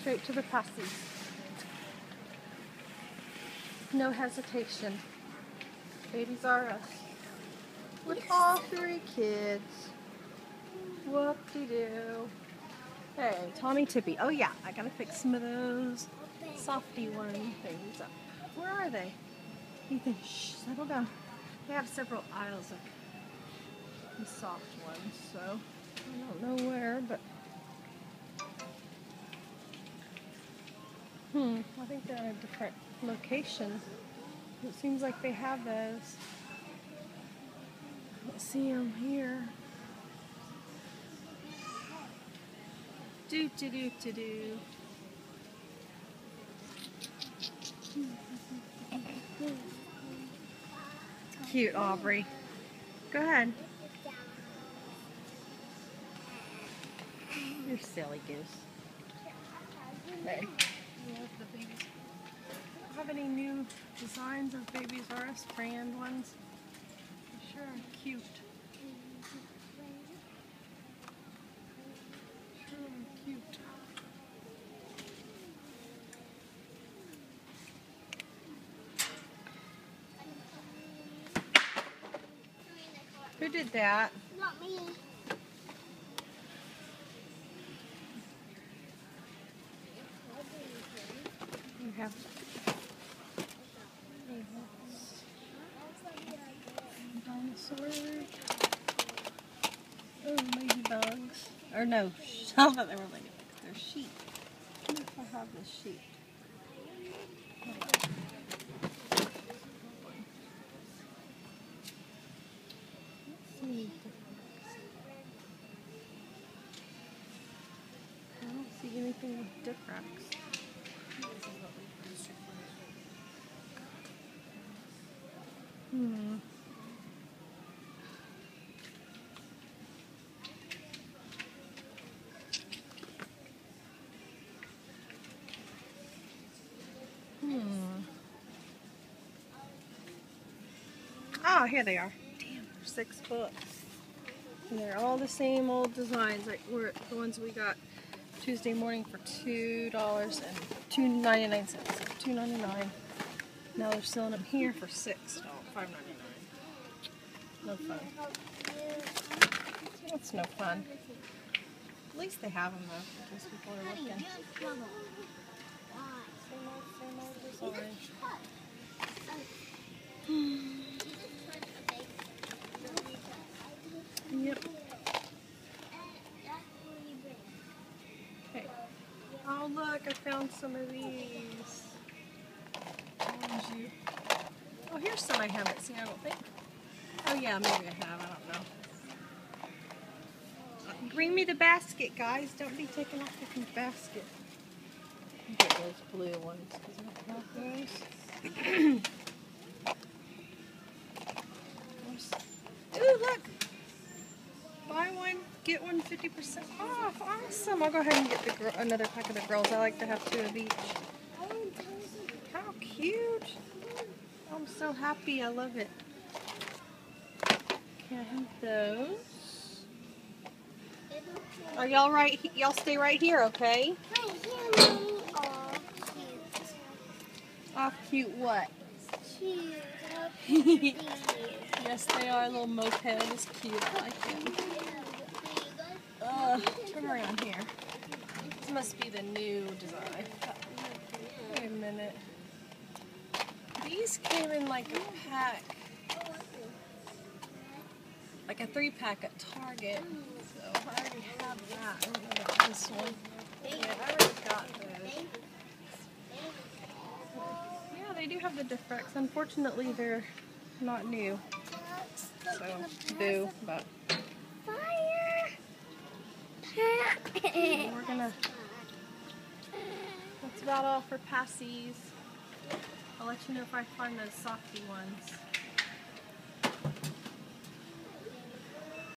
Straight to the passage. No hesitation. Babies R Us. With all three kids. Whoop-de-doo. Hey, Tommy Tippy. Oh yeah, I gotta fix some of those softy one things up. Where are they? Ethan, shh, settle down. They have several aisles of these soft ones, so I don't know where, but I think they're in a different location. It seems like they have those. I don't see them here. Do-do-do-do-do. Cute, Aubrey. Go ahead. You're silly goose. Hey. Do you have any new designs of Babies R Us brand ones? They sure are cute. Who did that? Not me. You have dinosaurs. Oh, ladybugs. Or no, I thought they were ladybugs. They're sheep. I wonder if I have the sheep. Different. Oh, here they are. Damn, they're 6 books. And they're all the same old designs, like the ones we got Tuesday morning for $2 and $2.99. $2.99. Now they're selling them here for $6. $5.99. No fun. That's no fun. At least they have them though, in case people are looking. Sorry. Yep. Oh look, I found some of these. Oh, here's some I haven't seen, I don't think. Oh yeah, maybe I have, I don't know. Bring me the basket, guys. Don't be taking off the basket. Get those blue ones, because I don't have those. Ooh, look! Buy one, get one 50% off. Awesome. I'll go ahead and get another pack of the girls. I like to have 2 of each. How cute. I'm so happy. I love it. Can I have those? Are y'all right? Y'all stay right here, okay? Right here, Mommy. Aw, cute. Aw, cute what? Cute. Yes, they are. Little moped is cute. I like him. Turn around here. This must be the new design. Wait a minute. These came in like a pack. Like a 3-pack at Target. So I already have that. I don't know about this one. Yeah, I already got those. Yeah, they do have the difference. Unfortunately, they're not new. So, boo, but... We're gonna... That's about all for passies. I'll let you know if I find those softy ones.